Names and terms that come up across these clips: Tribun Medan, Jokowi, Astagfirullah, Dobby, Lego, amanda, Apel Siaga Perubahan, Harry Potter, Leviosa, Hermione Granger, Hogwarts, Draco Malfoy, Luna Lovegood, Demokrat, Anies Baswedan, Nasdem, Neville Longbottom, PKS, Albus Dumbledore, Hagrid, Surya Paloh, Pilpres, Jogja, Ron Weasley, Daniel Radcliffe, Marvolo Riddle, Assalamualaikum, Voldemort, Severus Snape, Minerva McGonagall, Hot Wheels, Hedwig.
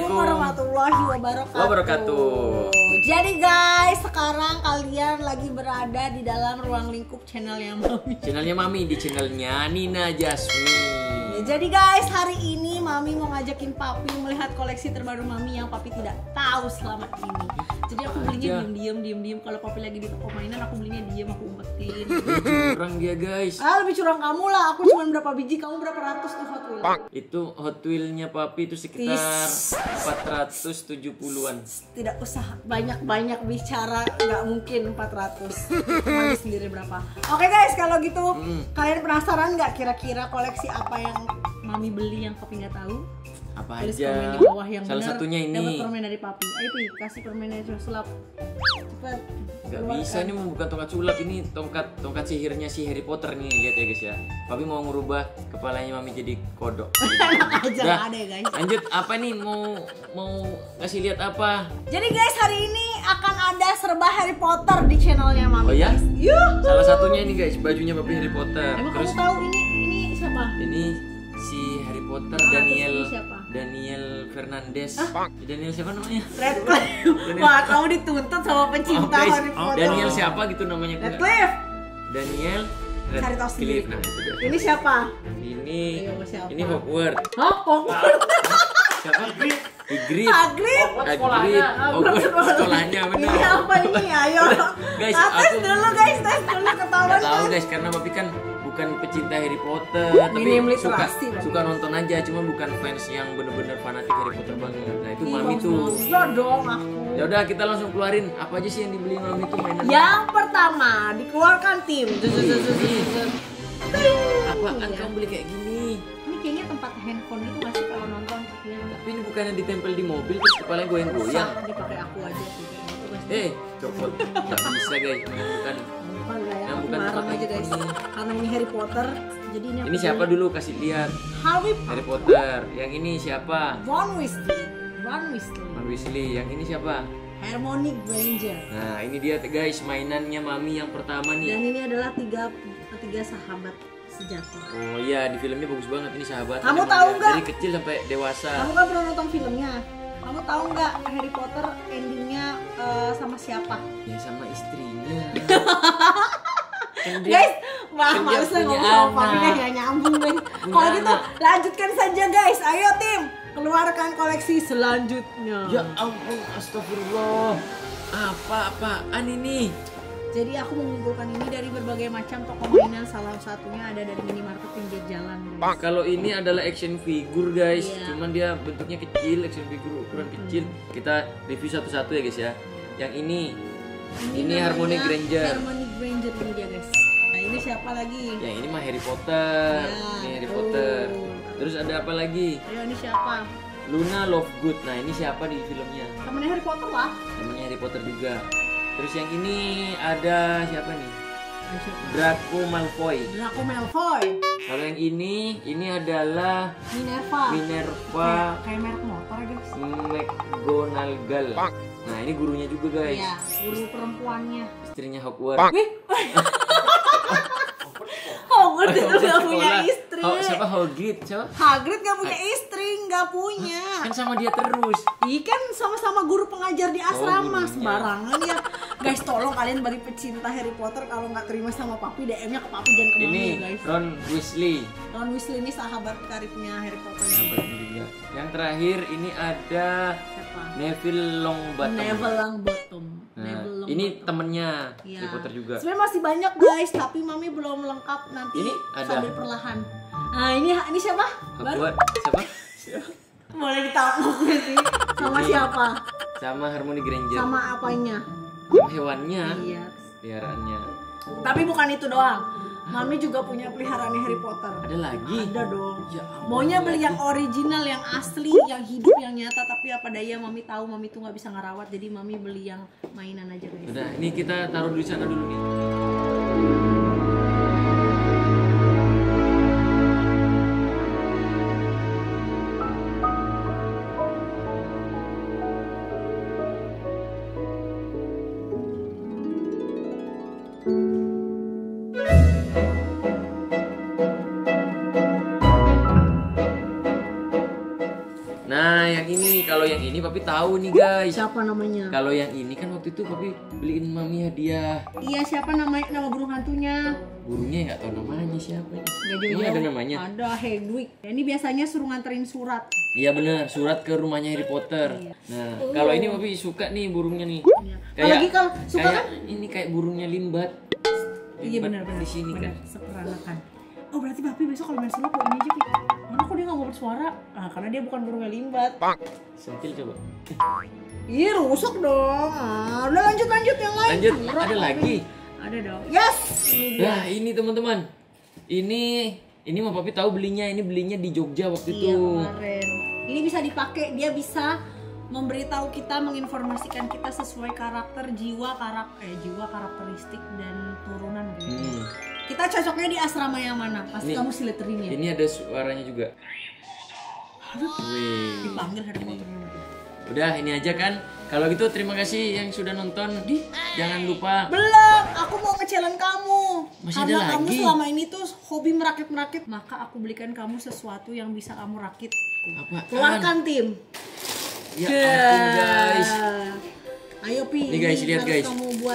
Assalamualaikum warahmatullahi wabarakatuh. Jadi guys, sekarang kalian lagi berada di dalam ruang lingkup channelnya Mami. Channelnya Mami, di channelnya Nina Jasmine. Jadi guys, hari ini Mami mau ngajakin Papi melihat koleksi terbaru Mami yang Papi tidak tahu selama ini. Jadi aku belinya diem-diem. Kalau Papi lagi di toko mainan, aku belinya diem, aku umpetin. Curang dia guys. Ah, lebih curang kamu lah. Aku cuma berapa biji, kamu berapa ratus tuh Hot Wheels. Itu Hot Wheels-nya Papi itu sekitar 470-an. Tidak usah banyak-banyak bicara, nggak mungkin 400. Kamu sendiri berapa? Oke guys, kalau gitu kalian penasaran nggak kira-kira koleksi apa yang Mami beli yang Papi nggak tahu? Apa aja? Komen di bawah yang salah bener, satunya ini. Dapat permen dari Papi. Ayo Pi, kasih permennya sulap. Cepat. Gak bisa nih membuka tongkat sulap ini, tongkat sihirnya si Harry Potter nih, lihat ya guys ya. Papi mau ngerubah kepalanya Mami jadi kodok. Aja ada ya guys. Lanjut, apa nih mau ngasih lihat apa? Jadi guys, hari ini akan ada serba Harry Potter di channelnya Mami. Oh ya? Yuhu. Salah satunya ini guys, bajunya Papi Harry Potter. Emang terus kamu tahu ini siapa? Ini si Harry Potter, Daniel. Siapa? Daniel Fernandez. Hah? Daniel siapa namanya? Radcliffe. Wah, kamu dituntut sama pencinta Harry Potter. Daniel siapa gitu namanya? Radcliffe. Daniel Radcliffe. Nah, ini siapa? Ini Hogwarts. Hah? Hogwarts. Siapa? Hagrid. Hogwarts sekolahnya benar. Ini apa ini? Ayo. Guys, tes dulu ketahuan. Tahu guys, karena Papi kan bukan pecinta Harry Potter, tapi suka nonton aja, cuma bukan fans yang bener-bener fanatik Harry Potter banget. Nah itu Mami tuh. Ya udah, kita langsung keluarin apa aja sih yang dibeli Mami tuh mainan. Yang pertama dikeluarkan tim. Apaan kamu beli kayak gini? Ini kayaknya tempat handphone gitu masih kalau nonton. Tapi ini bukannya ditempel di mobil terus kepalanya goyang-goyang? Dipakai aku aja. Copot. Gak bisa guys, bukan. Aja guys, karena ini Harry Potter, jadi ini siapa dulu kasih lihat? Harry Potter. Yang ini siapa? Ron Weasley. Yang ini siapa? Hermione Granger. Nah ini dia guys, mainannya Mami yang pertama nih. Dan ini adalah tiga sahabat sejati. Oh iya, di filmnya bagus banget ini sahabat. Kamu tahu nggak? Dari kecil sampai dewasa. Kamu kan pernah nonton filmnya? Kamu tahu nggak Harry Potter endingnya sama siapa? Ya sama istrinya. Guys, wah maksudnya ngomong Papinya gak nyambung nih. Kalau gitu lanjutkan saja guys, ayo tim keluarkan koleksi selanjutnya. Ya ampun, astagfirullah, apa-apaan ini? Jadi aku mengumpulkan ini dari berbagai macam toko mainan, salah satunya ada dari minimarket pinggir jalan guys. Kalau ini adalah action figure guys, cuman dia bentuknya kecil, action figure ukuran kecil. Kita review satu-satu ya guys ya. Yang ini Hermione Granger ini dia guys. Nah ini siapa lagi? Yang ini mah Harry Potter. Ini Harry Potter. Terus ada apa lagi? Ayo, ini siapa? Luna Lovegood. Nah ini siapa di filmnya? Temennya Harry Potter lah. Temennya Harry Potter juga. Terus yang ini ada siapa nih? Draco Malfoy. Kalau yang ini adalah Minerva. Kayak merek motor guys. McGonagall. Nah ini gurunya juga guys. Iya, guru perempuannya. Istrinya Hogwarts. Hogwarts itu nggak punya istri. Siapa Hagrid? Hagrid nggak punya istri, nggak punya. Kan sama dia terus. Iya kan, sama-sama guru pengajar di asrama, sembarangan ya. Guys, tolong kalian bagi pecinta Harry Potter kalau nggak terima sama Papi, DM-nya ke Papi, jangan ke Mami ya guys. Ron Weasley ini sahabat karibnya Harry Potter. Sahabat juga. Yang terakhir ini ada Neville Longbottom. Ini temennya Harry Potter juga. Sebenarnya masih banyak guys, tapi Mami belum lengkap, nanti ini ada sambil perlahan. Nah ini siapa? Siapa? Boleh ditampuk sih. Sama siapa? Sama Hermione Granger. Sama apanya? Sama hewannya. Iya. Peliharaannya. Tapi bukan itu doang. Mami juga punya peliharaannya Harry Potter. Ada lagi? Ada dong. Ya, maunya beli yang original, yang asli, yang hidup, yang nyata. Tapi apa daya, Mami tahu Mami tuh nggak bisa ngerawat, jadi Mami beli yang mainan aja guys. Udah, ini kita taruh di sana dulu nih. yang ini. Kalau yang ini Papi tahu nih guys. Siapa namanya? Kalau yang ini kan waktu itu Papi beliin Mami hadiah. Iya, siapa namanya? Nama burung hantunya? Burungnya nggak tahu namanya siapa. Ini ada namanya. Ada Hedwig. Ini biasanya suruh nganterin surat. Iya benar, surat ke rumahnya Harry Potter. Iya. Nah, kalau ini Papi suka nih burungnya nih. Iya. Apalagi kalau suka kayak, kan? Ini kayak burungnya limbat. Iya benar-benar di sini kan. Seperanakan. Oh berarti Papi besok kalau main sulap bawa ini aja Pi. Mana kok dia nggak mau bersuara? Ah karena dia bukan burungnya limbat. Sentil coba. Ih rusak dong. Ah, udah lanjut yang lain. Lanjut. Surat, ada lagi. Ada dong. Yes. Nah ini teman-teman. Ini mah Papi tahu belinya. Ini belinya di Jogja waktu itu. Iya kemarin. Ini bisa dipakai. Dia bisa memberitahu kita, menginformasikan kita sesuai karakter jiwa karakteristik dan turunan gitu. Kita cocoknya di asrama yang mana? Pasti kamu sileterinnya. Ini ada suaranya juga. Aduh, dipanggil Harry Potter. Udah, ini aja kan. Kalau gitu terima kasih yang sudah nonton. Jangan lupa. Belum, aku mau nge-challenge kamu. Masih karena ada kamu lagi. Selama ini tuh hobi merakit-merakit, maka aku belikan kamu sesuatu yang bisa kamu rakit. Apa? Keluarkan tim. Ya ampun guys. Ayo Pi, ini guys, lihat guys.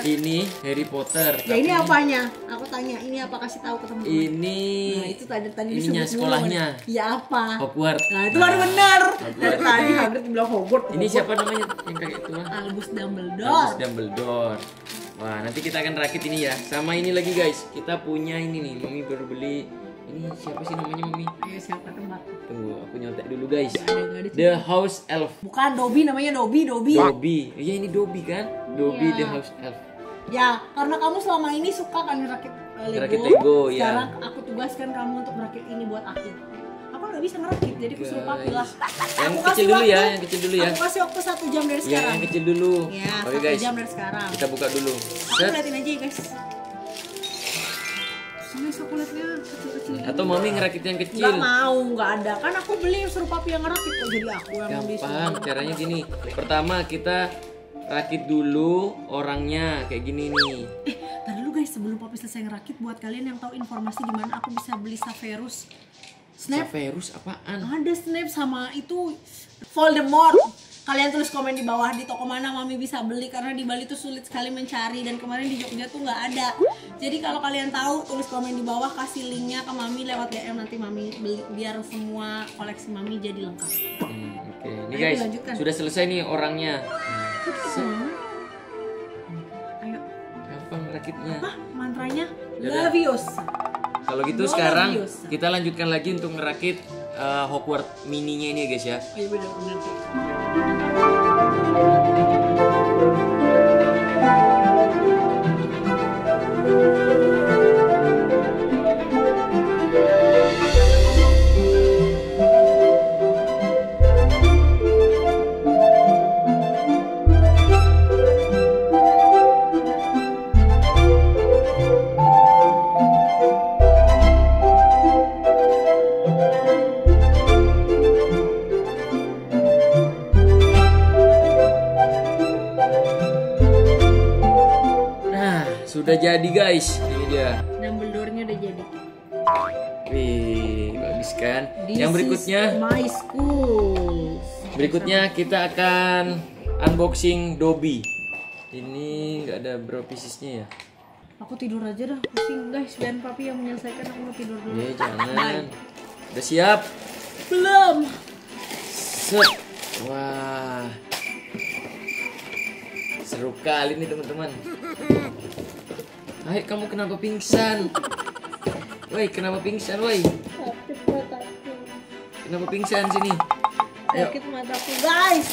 Ini Harry Potter. Ya ini apanya? Aku tanya, ini apa kasih tahu ke teman-teman? Ini. Nah, itu tadi disebut sekolahnya. Ya apa? Hogwarts. Nah, itu baru benar. Tadi Hagrid bilang Hogwarts. Ini siapa namanya yang kayak itu? Albus Dumbledore. Albus Dumbledore. Wah, nanti kita akan rakit ini ya. Sama ini lagi guys. Kita punya ini nih, Mami baru beli. Ini siapa sih namanya Mami? Ayo siapa tembak? Tunggu aku nyontek dulu guys. Ada, The House Elf. Bukan Dobby namanya, Dobby. Iya ini Dobby kan? Dobby yeah. The House Elf. Ya karena kamu selama ini suka kan merakit Lego. Merakit Lego ya. Sekarang aku tugaskan kamu untuk merakit ini buat aku. Aku nggak bisa merakit jadi aku suruh Papi lah. Yang kecil dulu ya, yang kecil dulu ya. Aku kasih waktu 1 jam dari sekarang. Yang kecil dulu. Ya, oke guys. 1 jam dari sekarang. Kita buka dulu. Aku liatin aja ya guys. Kecil-kecil atau Mami ngerakit yang kecil? Gak mau, gak ada. Kan aku beli suruh Papi yang ngerakit. Oh, jadi aku yang beli. Gampang, caranya gini. Pertama kita rakit dulu orangnya kayak gini nih. Tadi dulu guys, sebelum Papi selesai ngerakit, buat kalian yang tahu informasi gimana aku bisa beli Severus Snape. Severus apaan? Ada Snape sama itu Voldemort. Kalian tulis komen di bawah di toko mana Mami bisa beli karena di Bali tuh sulit sekali mencari dan kemarin di Jogja tuh nggak ada. Jadi kalau kalian tahu tulis komen di bawah, kasih linknya ke Mami lewat DM, nanti Mami beli biar semua koleksi Mami jadi lengkap. Oke. Ini guys sudah selesai nih orangnya. Ayo. Gampang rakitnya. Apa? Mantranya Leviosa. Kalau gitu sekarang kita lanjutkan lagi untuk ngerakit Hogwarts mininya ini ya guys ya. Iya benar-benar. Udah jadi guys, ini dia. Dumbledore-nya udah jadi. Wih, bagus kan? Yang berikutnya, my school. Berikutnya kita akan unboxing Dobby. Ini nggak ada berapa piecesnya ya? Aku tidur aja dah, pusing guys. Dan Papi yang menyelesaikan, aku mau tidur dulu. Ya jangan. Udah siap? Belum. Set. Wah, seru kali nih teman-teman. Hai, kamu kenapa pingsan? Woi, kenapa pingsan, woi? Sakit mataku. Kenapa pingsan sini? Sakit mataku, guys.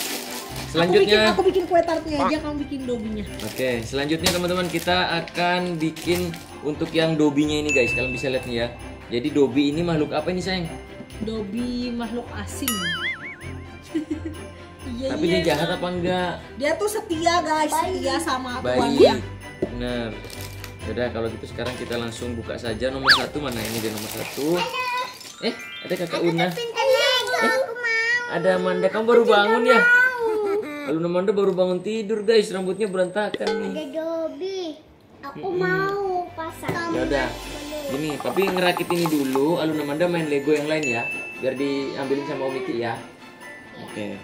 Selanjutnya aku bikin kue tartnya aja, kamu bikin Dobby-nya. Oke, selanjutnya teman-teman kita akan bikin untuk yang Dobby-nya ini, guys. Kalian bisa lihat nih ya. Jadi Dobby ini makhluk apa ini, sayang? Dobby makhluk asing. Tapi dia jahat apa enggak? Dia tuh setia, guys. Setia sama tuannya. Benar. Yaudah kalau gitu sekarang kita langsung buka saja nomor 1 mana ini dia nomor 1. Ada kakak Una. Ada Amanda, kamu baru bangun ya? Lalu Amanda baru bangun tidur guys, rambutnya berantakan nih. Ada Dobby, aku mau pasang. Yaudah, gini tapi ngerakit ini dulu. Lalu Amanda main Lego yang lain ya, biar diambilin sama Om Miki ya. Oke.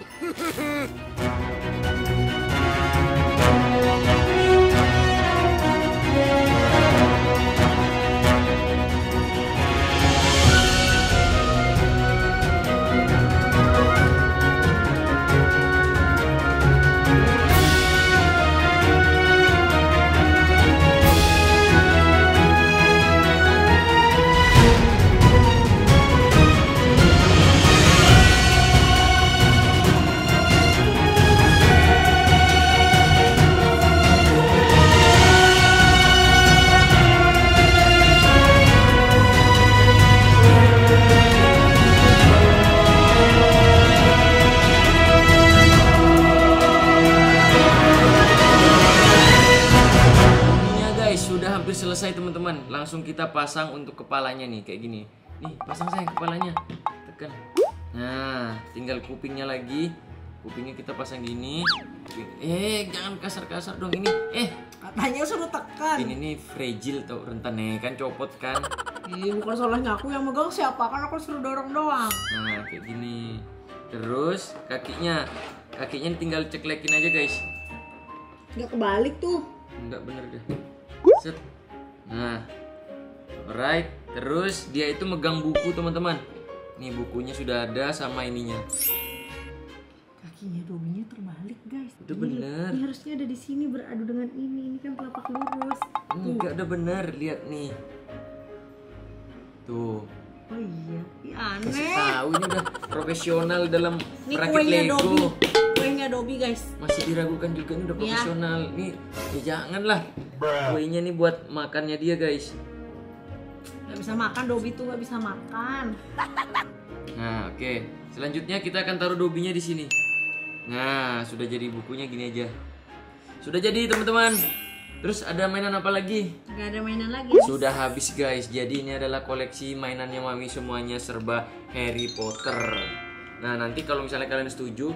Selesai teman-teman, langsung kita pasang untuk kepalanya nih kayak gini. Nih pasang sayang kepalanya, tekan. Nah, tinggal kupingnya lagi. Kupingnya kita pasang gini. Jangan kasar-kasar dong ini. Katanya suruh tekan. Ini nih fragile tau, rentan nih kan copot kan. Ini bukan salahnya aku yang megang siapa, kan aku suruh dorong doang. Nah kayak gini. Terus kakinya, kakinya tinggal ceklekin aja guys. Nggak kebalik tuh. Nggak bener deh. Set. Nah, alright. Terus dia itu megang buku teman-teman. Nih bukunya sudah ada sama ininya. Kakinya Dobby-nya terbalik guys. Udah ini, bener. Ini harusnya ada di sini beradu dengan ini. Ini kan pelapak lurus. Enggak, udah bener. Lihat nih. Tuh. Oh iya. Ya, aneh. Masih tahu ini udah profesional dalam merakit Lego. Dobby. Kuenya Dobby guys. Masih diragukan juga ini udah profesional. Ya. Nih, ya janganlah. Kuenya nih buat makannya dia guys. Gak bisa makan, Dobby tuh gak bisa makan. Nah oke, selanjutnya kita akan taruh Dobby-nya di sini. Nah sudah jadi bukunya gini aja. Sudah jadi teman-teman. Terus ada mainan apa lagi? Gak ada mainan lagi. Sudah habis guys. Jadi ini adalah koleksi mainannya Mami semuanya serba Harry Potter. Nah nanti kalau misalnya kalian setuju,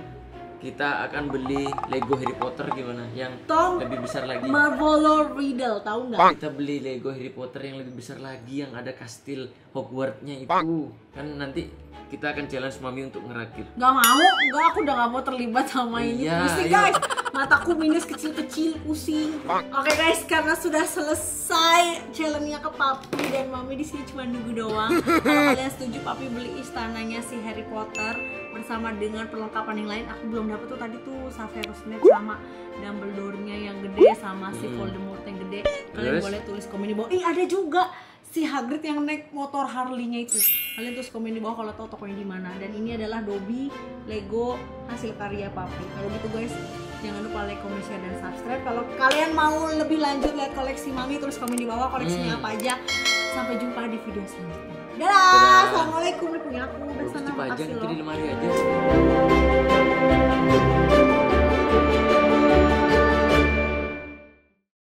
kita akan beli Lego Harry Potter gimana? Yang Tom lebih besar lagi. Marvolo Riddle, tahu nggak? Kita beli Lego Harry Potter yang lebih besar lagi, yang ada kastil Hogwarts-nya itu. Kan nanti kita akan challenge Mami untuk ngerakit. Gak mau, enggak, aku udah gak mau terlibat sama ini. Pusing guys, mataku minus kecil-kecil, pusing. Oke guys, karena sudah selesai challenge-nya ke Papi dan Mami di sini cuma nunggu doang. Kalau kalian setuju Papi beli istananya si Harry Potter bersama dengan perlengkapan yang lain. Aku belum dapat tuh tadi tuh Severus Snape sama Dumbledore-nya yang gede sama si Voldemort yang gede. Kalian boleh tulis komen di bawah. Ih, ada juga si Hagrid yang naik motor Harley-nya itu. Kalian tulis komen di bawah kalau tahu tokonya di mana. Dan ini adalah Dobby Lego hasil karya Papi. Kalau gitu guys, jangan lupa like, comment, share, dan subscribe. Kalau kalian mau lebih lanjut lihat koleksi Mami, tulis komen di bawah koleksinya apa aja. Sampai jumpa di video selanjutnya. Dadah. Assalamualaikum. Udah punya aku. Udah sana. Makasih loh. Di lemari aja.